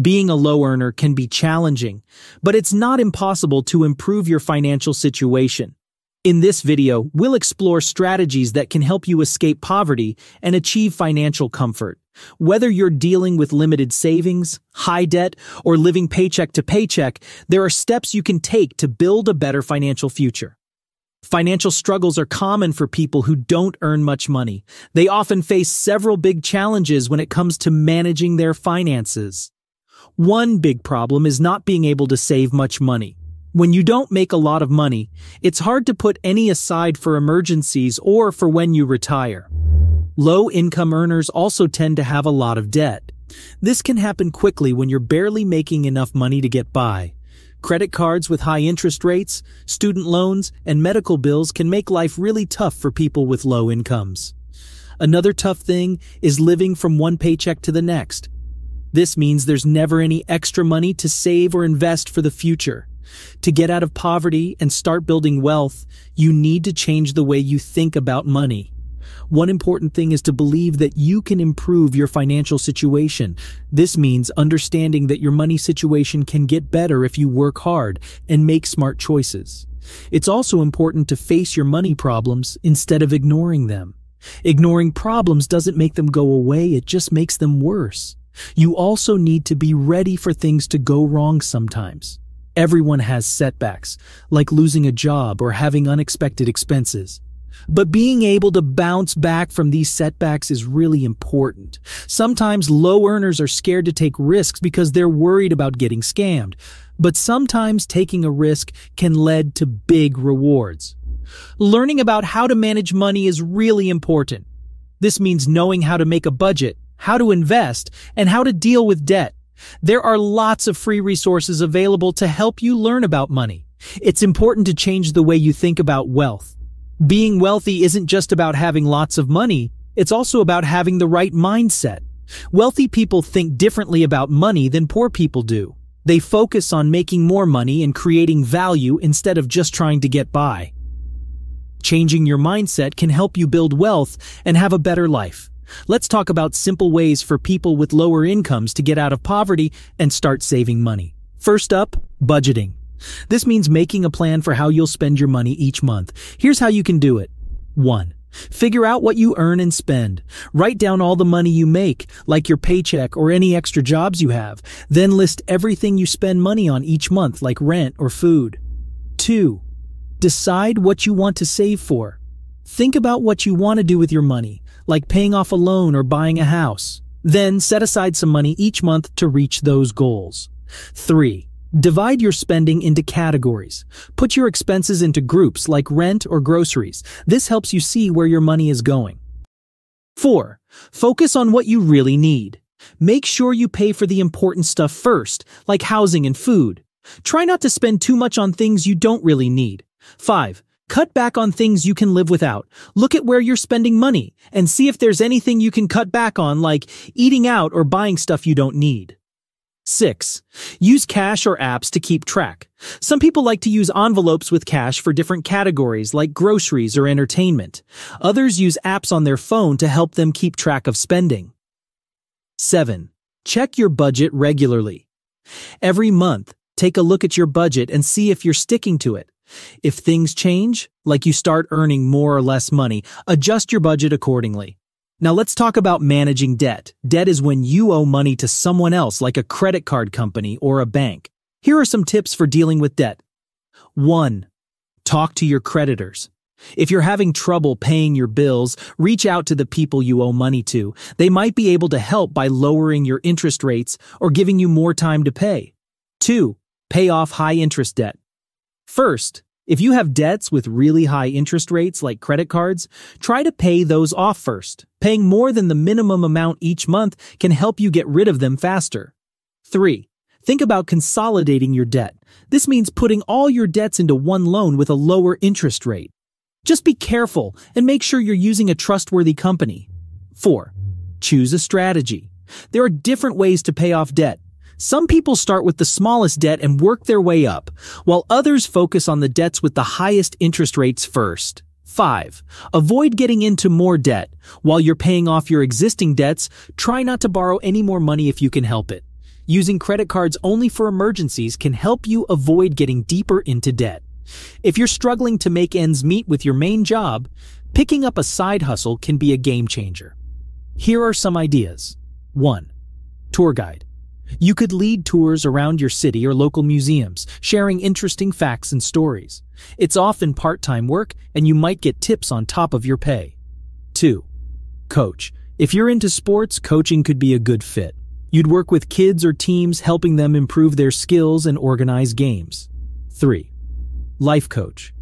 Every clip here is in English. Being a low earner can be challenging, but it's not impossible to improve your financial situation. In this video, we'll explore strategies that can help you escape poverty and achieve financial comfort. Whether you're dealing with limited savings, high debt, or living paycheck to paycheck, there are steps you can take to build a better financial future. Financial struggles are common for people who don't earn much money. They often face several big challenges when it comes to managing their finances. One big problem is not being able to save much money. When you don't make a lot of money, it's hard to put any aside for emergencies or for when you retire. Low-income earners also tend to have a lot of debt. This can happen quickly when you're barely making enough money to get by. Credit cards with high interest rates, student loans, and medical bills can make life really tough for people with low incomes. Another tough thing is living from one paycheck to the next. This means there's never any extra money to save or invest for the future. To get out of poverty and start building wealth, you need to change the way you think about money. One important thing is to believe that you can improve your financial situation. This means understanding that your money situation can get better if you work hard and make smart choices. It's also important to face your money problems instead of ignoring them. Ignoring problems doesn't make them go away, it just makes them worse. You also need to be ready for things to go wrong sometimes. Everyone has setbacks, like losing a job or having unexpected expenses. But being able to bounce back from these setbacks is really important. Sometimes low earners are scared to take risks because they're worried about getting scammed. But sometimes taking a risk can lead to big rewards. Learning about how to manage money is really important. This means knowing how to make a budget, how to invest, and how to deal with debt. There are lots of free resources available to help you learn about money. It's important to change the way you think about wealth. Being wealthy isn't just about having lots of money, it's also about having the right mindset. Wealthy people think differently about money than poor people do. They focus on making more money and creating value instead of just trying to get by. Changing your mindset can help you build wealth and have a better life. Let's talk about simple ways for people with lower incomes to get out of poverty and start saving money. First up, budgeting. This means making a plan for how you'll spend your money each month. Here's how you can do it. 1. Figure out what you earn and spend. Write down all the money you make, like your paycheck or any extra jobs you have. Then list everything you spend money on each month, like rent or food. 2. Decide what you want to save for. Think about what you want to do with your money, like paying off a loan or buying a house. Then set aside some money each month to reach those goals. 3. Divide your spending into categories. Put your expenses into groups like rent or groceries. This helps you see where your money is going. 4. Focus on what you really need. Make sure you pay for the important stuff first, like housing and food. Try not to spend too much on things you don't really need. 5. Cut back on things you can live without. Look at where you're spending money and see if there's anything you can cut back on, like eating out or buying stuff you don't need. 6. Use cash or apps to keep track. Some people like to use envelopes with cash for different categories like groceries or entertainment. Others use apps on their phone to help them keep track of spending. 7. Check your budget regularly. Every month, take a look at your budget and see if you're sticking to it. If things change, like you start earning more or less money, adjust your budget accordingly. Now let's talk about managing debt. Debt is when you owe money to someone else, like a credit card company or a bank. Here are some tips for dealing with debt. 1. Talk to your creditors. If you're having trouble paying your bills, reach out to the people you owe money to. They might be able to help by lowering your interest rates or giving you more time to pay. 2. Pay off high-interest debt. First, if you have debts with really high interest rates like credit cards, try to pay those off first. Paying more than the minimum amount each month can help you get rid of them faster. 3. Think about consolidating your debt. This means putting all your debts into one loan with a lower interest rate. Just be careful and make sure you're using a trustworthy company. 4. Choose a strategy. There are different ways to pay off debt. Some people start with the smallest debt and work their way up, while others focus on the debts with the highest interest rates first. 5. Avoid getting into more debt. While you're paying off your existing debts, try not to borrow any more money if you can help it. Using credit cards only for emergencies can help you avoid getting deeper into debt. If you're struggling to make ends meet with your main job, picking up a side hustle can be a game changer. Here are some ideas. 1. Tour guide. You could lead tours around your city or local museums, sharing interesting facts and stories. It's often part-time work, and you might get tips on top of your pay. 2. Coach. If you're into sports, coaching could be a good fit. You'd work with kids or teams, helping them improve their skills and organize games. 3. Life coach.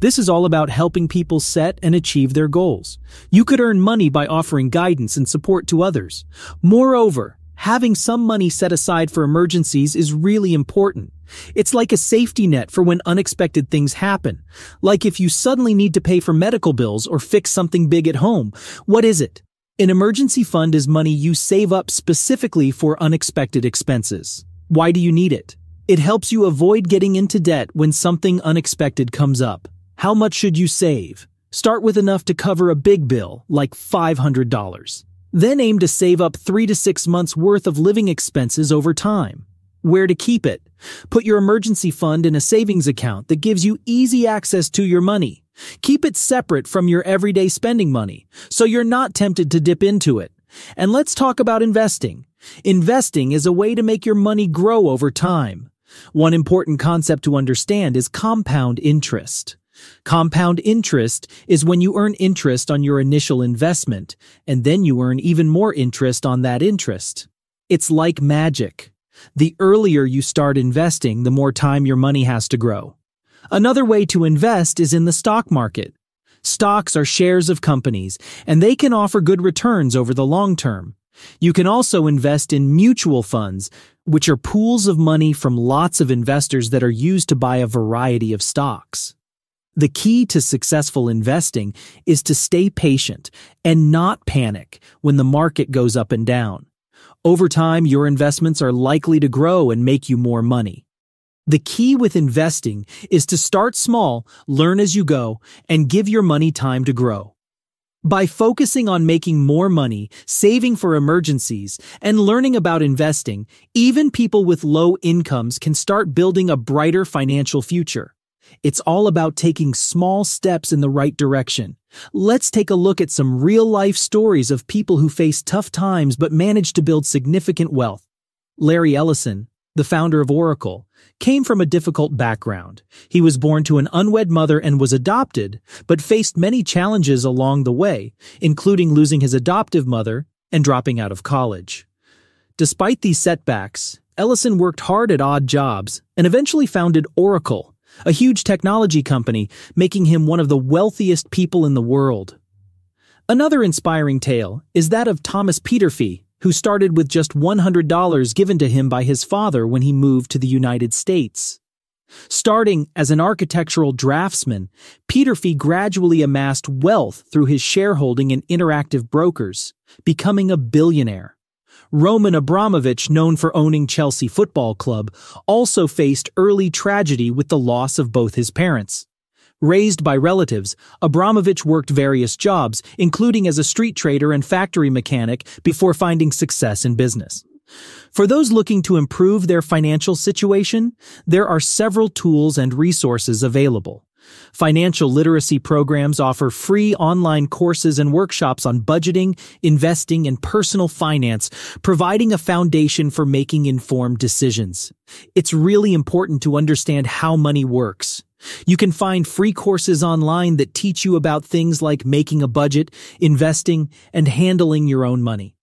This is all about helping people set and achieve their goals. You could earn money by offering guidance and support to others. Moreover, having some money set aside for emergencies is really important. It's like a safety net for when unexpected things happen. Like if you suddenly need to pay for medical bills or fix something big at home. What is it? An emergency fund is money you save up specifically for unexpected expenses. Why do you need it? It helps you avoid getting into debt when something unexpected comes up. How much should you save? Start with enough to cover a big bill, like $500. Then aim to save up 3 to 6 months' worth of living expenses over time. Where to keep it? Put your emergency fund in a savings account that gives you easy access to your money. Keep it separate from your everyday spending money, so you're not tempted to dip into it. And let's talk about investing. Investing is a way to make your money grow over time. One important concept to understand is compound interest. Compound interest is when you earn interest on your initial investment, and then you earn even more interest on that interest. It's like magic. The earlier you start investing, the more time your money has to grow. Another way to invest is in the stock market. Stocks are shares of companies, and they can offer good returns over the long term. You can also invest in mutual funds, which are pools of money from lots of investors that are used to buy a variety of stocks. The key to successful investing is to stay patient and not panic when the market goes up and down. Over time, your investments are likely to grow and make you more money. The key with investing is to start small, learn as you go, and give your money time to grow. By focusing on making more money, saving for emergencies, and learning about investing, even people with low incomes can start building a brighter financial future. It's all about taking small steps in the right direction. Let's take a look at some real-life stories of people who face tough times but managed to build significant wealth. Larry Ellison, the founder of Oracle, came from a difficult background. He was born to an unwed mother and was adopted, but faced many challenges along the way, including losing his adoptive mother and dropping out of college. Despite these setbacks, Ellison worked hard at odd jobs and eventually founded Oracle, a huge technology company, making him one of the wealthiest people in the world. Another inspiring tale is that of Thomas Peterffy, who started with just $100 given to him by his father when he moved to the United States. Starting as an architectural draftsman, Peterffy gradually amassed wealth through his shareholding in Interactive Brokers, becoming a billionaire. Roman Abramovich, known for owning Chelsea Football Club, also faced early tragedy with the loss of both his parents. Raised by relatives, Abramovich worked various jobs, including as a street trader and factory mechanic, before finding success in business. For those looking to improve their financial situation, there are several tools and resources available. Financial literacy programs offer free online courses and workshops on budgeting, investing, and personal finance, providing a foundation for making informed decisions. It's really important to understand how money works. You can find free courses online that teach you about things like making a budget, investing, and handling your own money.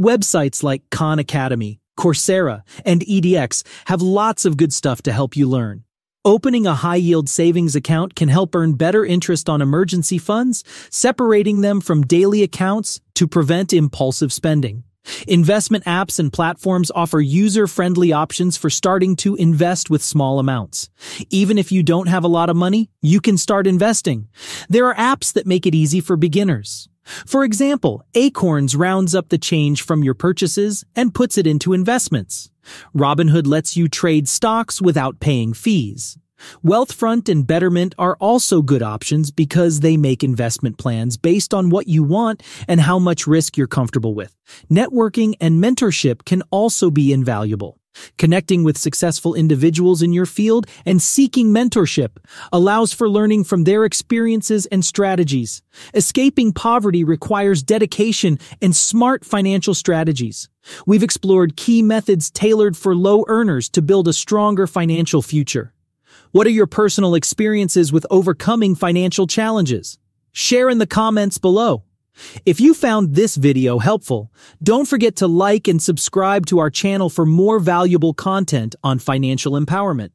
Websites like Khan Academy, Coursera, and EDX have lots of good stuff to help you learn. Opening a high-yield savings account can help earn better interest on emergency funds, separating them from daily accounts to prevent impulsive spending. Investment apps and platforms offer user-friendly options for starting to invest with small amounts. Even if you don't have a lot of money, you can start investing. There are apps that make it easy for beginners. For example, Acorns rounds up the change from your purchases and puts it into investments. Robinhood lets you trade stocks without paying fees. Wealthfront and Betterment are also good options because they make investment plans based on what you want and how much risk you're comfortable with. Networking and mentorship can also be invaluable. Connecting with successful individuals in your field and seeking mentorship allows for learning from their experiences and strategies. Escaping poverty requires dedication and smart financial strategies. We've explored key methods tailored for low earners to build a stronger financial future. What are your personal experiences with overcoming financial challenges? Share in the comments below. If you found this video helpful, don't forget to like and subscribe to our channel for more valuable content on financial empowerment.